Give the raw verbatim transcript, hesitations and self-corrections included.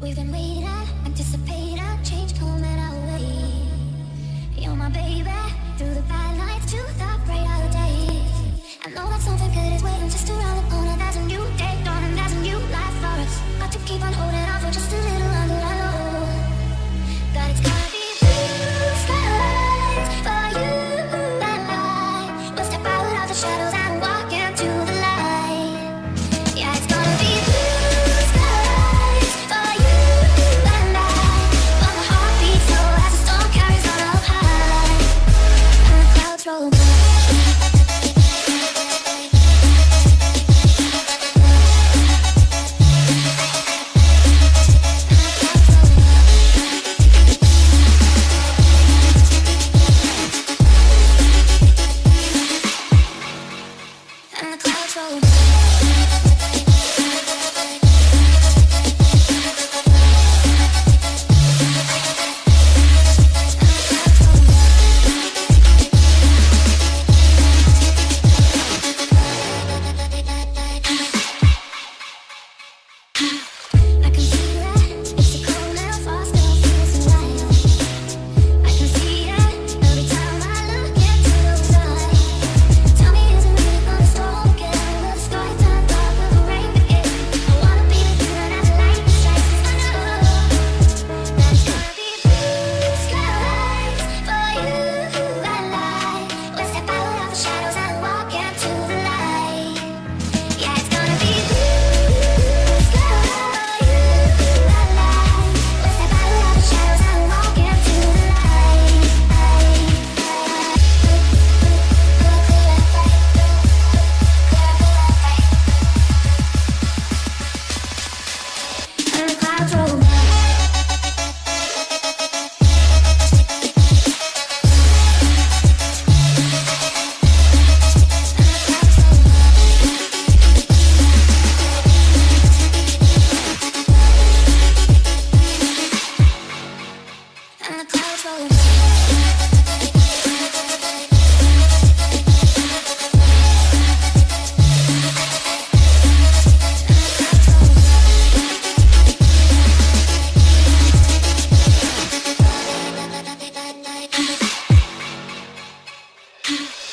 We've been waiting, anticipating, change coming our way. You're my baby, through the bad nights to the bright other days. I know that something good is waiting just around the corner. That's a new day, dawn, and that's a new life for us. Got to keep on holding on for just a little longer, I know that it's gotta be these lines for you and I. We'll step out of the shadows and walk into the light. Yeah, it's gonna be these lines for you and I. When the heart beats low as the storm carries on up high, and the clouds roll by.